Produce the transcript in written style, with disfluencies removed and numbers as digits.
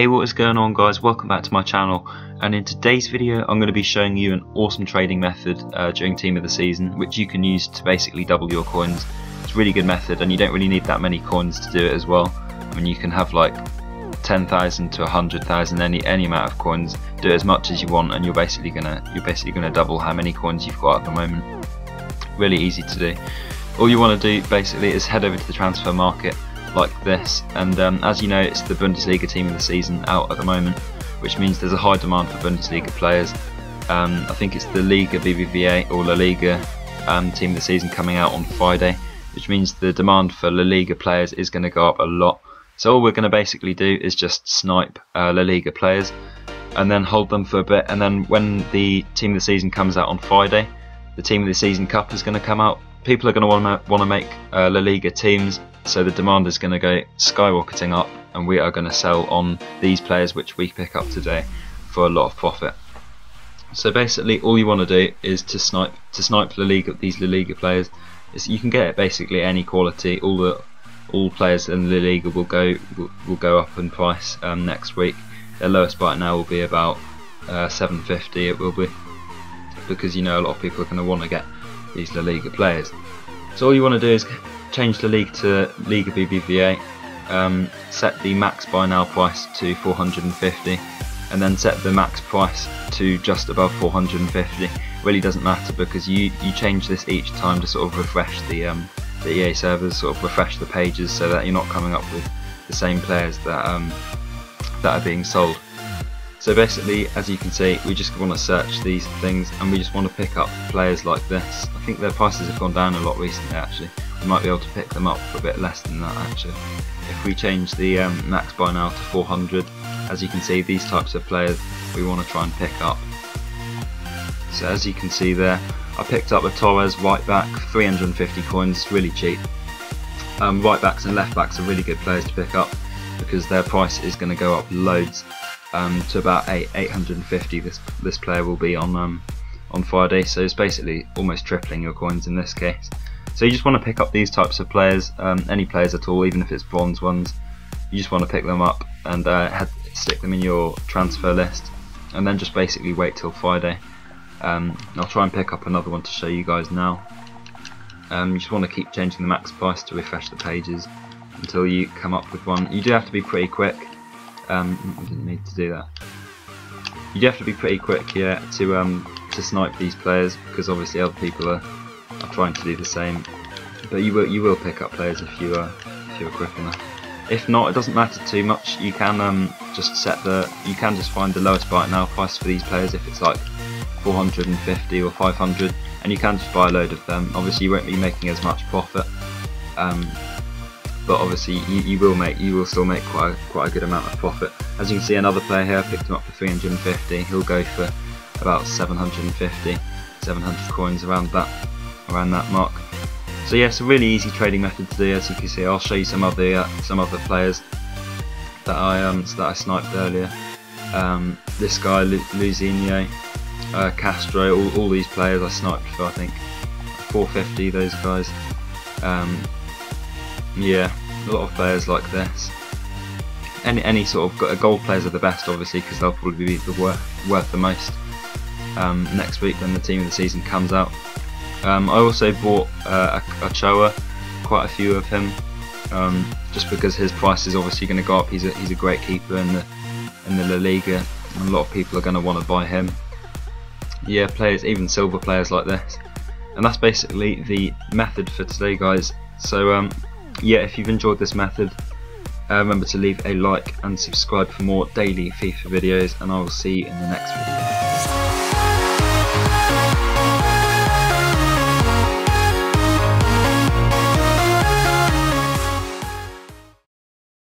Hey, what is going on guys, welcome back to my channel, and in today's video I'm going to be showing you an awesome trading method during Team of the Season, which you can use to basically double your coins. It's a really good method and you don't really need that many coins to do it as well. I mean, you can have like 10,000 to 100,000, any amount of coins, do as much as you want, and you're basically gonna double how many coins you've got at the moment. Really easy to do. All you want to do basically is head over to the transfer market like this, and as you know, it's the Bundesliga Team of the Season out at the moment, which means there's a high demand for Bundesliga players. I think it's the Liga BBVA or La Liga Team of the Season coming out on Friday, which means the demand for La Liga players is going to go up a lot. So all we're going to basically do is just snipe La Liga players and then hold them for a bit, and then when the Team of the Season comes out on Friday, the Team of the Season Cup is going to come out. People are going to want to make La Liga teams, so the demand is going to go skyrocketing up, and we are going to sell on these players which we pick up today for a lot of profit. So basically all you want to do is to snipe La Liga, these La Liga players. You can get basically any quality. All players in La Liga will go up in price next week. Their lowest right now will be about 750. It will be, because you know a lot of people are going to want to get these La Liga players. So all you want to do is change La Liga to Liga BBVA, set the max buy now price to 450, and then set the max price to just above 450. Really doesn't matter, because you change this each time to sort of refresh the EA servers, sort of refresh the pages, so that you're not coming up with the same players that are being sold. So basically, as you can see, we just want to search these things, and we just want to pick up players like this. I think their prices have gone down a lot recently actually. We might be able to pick them up for a bit less than that actually. If we change the max buy now to 400, as you can see, these types of players we want to try and pick up. So as you can see there, I picked up a Torres right back, 350 coins, really cheap. Right backs and left backs are really good players to pick up, because their price is going to go up loads. To about 850 this player will be on Friday, so it's basically almost tripling your coins in this case. So you just want to pick up these types of players, any players at all, even if it's bronze ones. You just want to pick them up and stick them in your transfer list, and then just basically wait till Friday. I'll try and pick up another one to show you guys now. You just want to keep changing the max price to refresh the pages until you come up with one. You do have to be pretty quick. I didn't need to do that. You do have to be pretty quick here to snipe these players, because obviously other people are trying to do the same. But you will pick up players if you're quick enough. If not, it doesn't matter too much. You can just find the lowest buy now price for these players, if it's like 450 or 500, and you can just buy a load of them. Obviously you won't be making as much profit. But obviously you will still make quite a good amount of profit. As you can see, another player here, I picked him up for 350. He'll go for about 750, 700 coins, around that mark. So yeah, it's a really easy trading method to do. As you can see, I'll show you some other players that I sniped earlier. This guy Luzinho, Castro, all these players I sniped for I think 450. Those guys. Yeah, a lot of players like this. Any sort of gold players are the best, obviously, because they'll probably be worth the most next week when the Team of the Season comes out. I also bought Ochoa, quite a few of him, just because his price is obviously going to go up. He's a great keeper in the La Liga, and a lot of people are going to want to buy him. Yeah, players, even silver players like this. And that's basically the method for today, guys. So yeah, if you've enjoyed this method, remember to leave a like and subscribe for more daily FIFA videos, and I will see you in the next video.